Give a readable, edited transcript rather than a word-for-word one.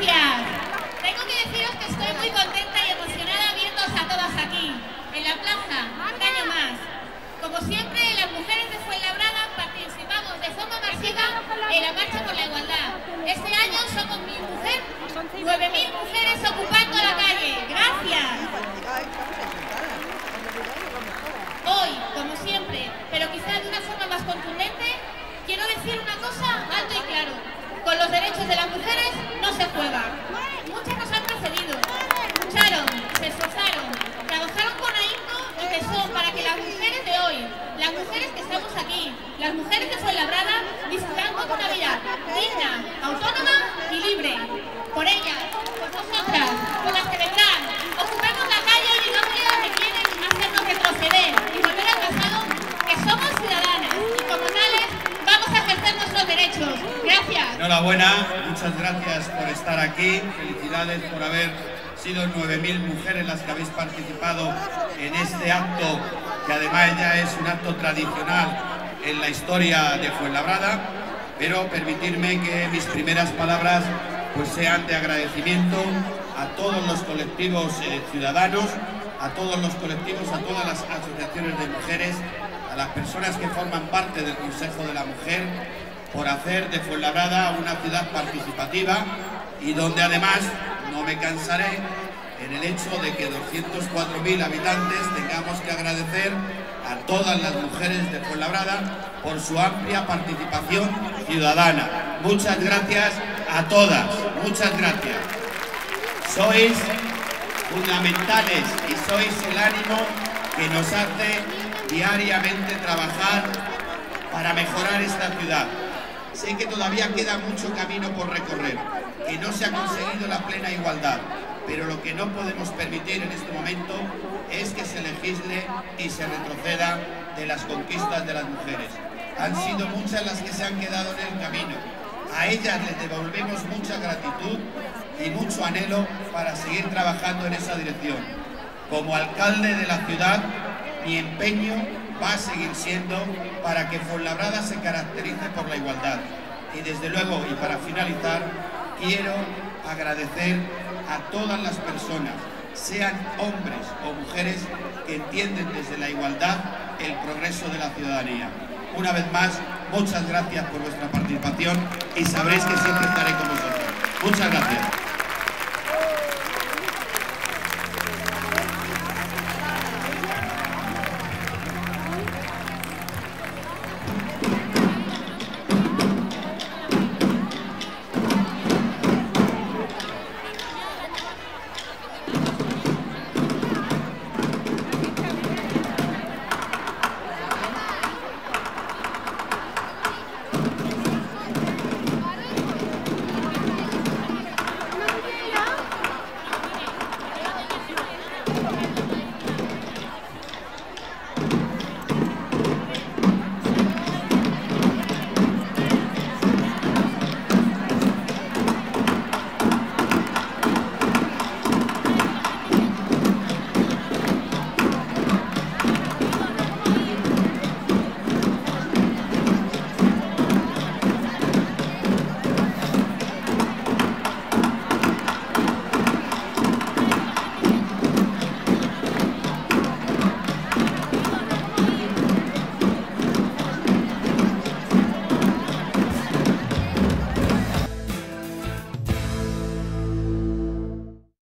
Gracias. Tengo que deciros que estoy muy contenta y emocionada viéndoos a todas aquí, en la plaza, un año más. Como siempre, las mujeres de Fuenlabrada participamos de forma masiva en la Marcha por la Igualdad. Este año somos 9.000 mujeres ocupando la calle. Gracias. Hoy, como siempre, pero quizá de una forma más contundente, quiero decir una cosa alto y claro. Con los derechos de las mujeres no se juega. Muchas nos han precedido, lucharon, se esforzaron, trabajaron con ahínco y tesón para que las mujeres de hoy, las mujeres que estamos aquí, las mujeres que Fuenlabrada, disfrutamos de una vida digna, autónoma y libre. Por ellas, por nosotras, por las que vendrán, ocupemos la calle y no aquellos que quieren hacernos retroceder y volver al pasado, que somos ciudadanas y como tales vamos a ejercer nuestros derechos. Gracias. Enhorabuena, muchas gracias por estar aquí, felicidades por haber sido 9.000 mujeres las que habéis participado en este acto, que además ya es un acto tradicional en la historia de Fuenlabrada, pero permitirme que mis primeras palabras pues sean de agradecimiento a todos los colectivos ciudadanos, a todos los colectivos, a todas las asociaciones de mujeres, a las personas que forman parte del Consejo de la Mujer, por hacer de Fuenlabrada una ciudad participativa y donde además no me cansaré en el hecho de que 204.000 habitantes tengamos que agradecer a todas las mujeres de Fuenlabrada por su amplia participación ciudadana. Muchas gracias a todas, muchas gracias. Sois fundamentales y sois el ánimo que nos hace diariamente trabajar para mejorar esta ciudad. Sé que todavía queda mucho camino por recorrer, que no se ha conseguido la plena igualdad, pero lo que no podemos permitir en este momento es que se legisle y se retroceda de las conquistas de las mujeres. Han sido muchas las que se han quedado en el camino. A ellas les devolvemos mucha gratitud y mucho anhelo para seguir trabajando en esa dirección. Como alcalde de la ciudad, mi empeño va a seguir siendo para que Fuenlabrada se caracterice por la igualdad. Y desde luego, y para finalizar, quiero agradecer a todas las personas, sean hombres o mujeres, que entienden desde la igualdad el progreso de la ciudadanía. Una vez más, muchas gracias por vuestra participación y sabréis que siempre estaré con vosotros. Muchas gracias.